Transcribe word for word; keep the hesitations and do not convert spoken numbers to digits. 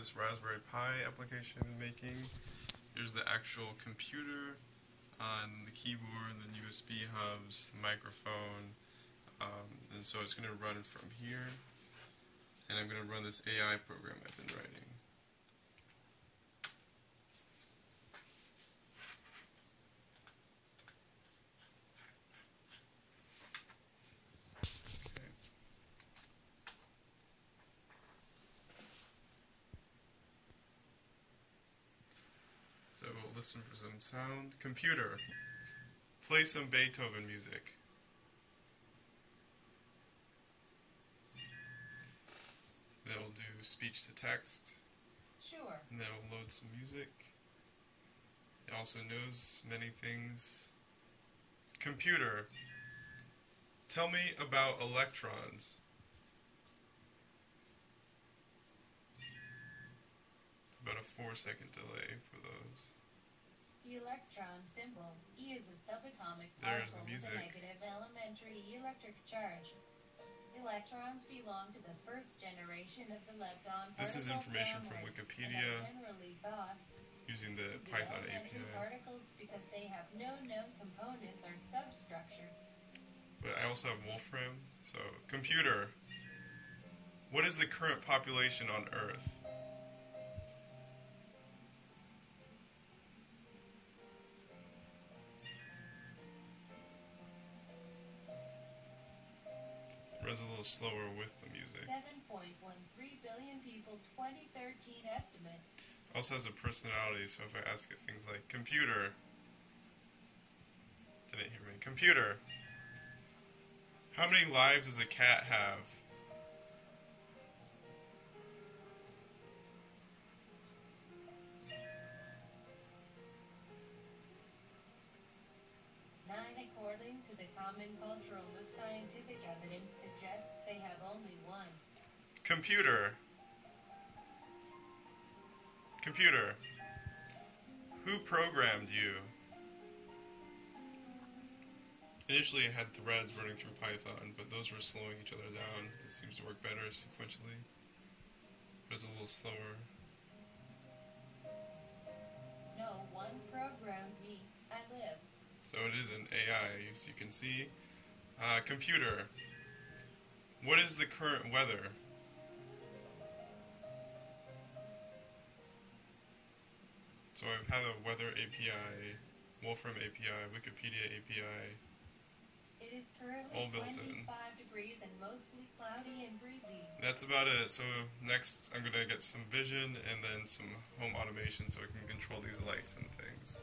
this Raspberry Pi application I've been making. Here's the actual computer, uh, and the keyboard, and the U S B hubs, the microphone, um, and so it's going to run from here. And I'm going to run this A I program I've been writing. So we'll listen for some sound. Computer, play some Beethoven music. Then we'll do speech to text. Sure. And then we'll load some music. It also knows many things. Computer, tell me about electrons. About a four second delay for those. The electron symbol, E, is a subatomic particle with a negative elementary electric charge. Electrons belong to the first generation of the lepton particle. This is information from Wikipedia, using the Python A P I. Particles, because they have no known components or substructure. But I also have Wolfram. So, computer, what is the current population on Earth? Runs a little slower with the music. seven point one three billion people, twenty thirteen estimate. Also has a personality, so if I ask it things like, computer, didn't hear me. Computer, how many lives does a cat have? According to the common cultural but scientific evidence suggests they have only one. Computer. Computer. Who programmed you? Initially it had threads running through Python, but those were slowing each other down. This seems to work better sequentially. But it's a little slower. No one programmed me. I live. So it is an A I, as you can see. Uh, computer, what is the current weather? So I've had a weather A P I, Wolfram A P I, Wikipedia A P I. It is currently twenty-five degrees and mostly cloudy and breezy. That's about it. So next I'm going to get some vision and then some home automation so I can control these lights and things.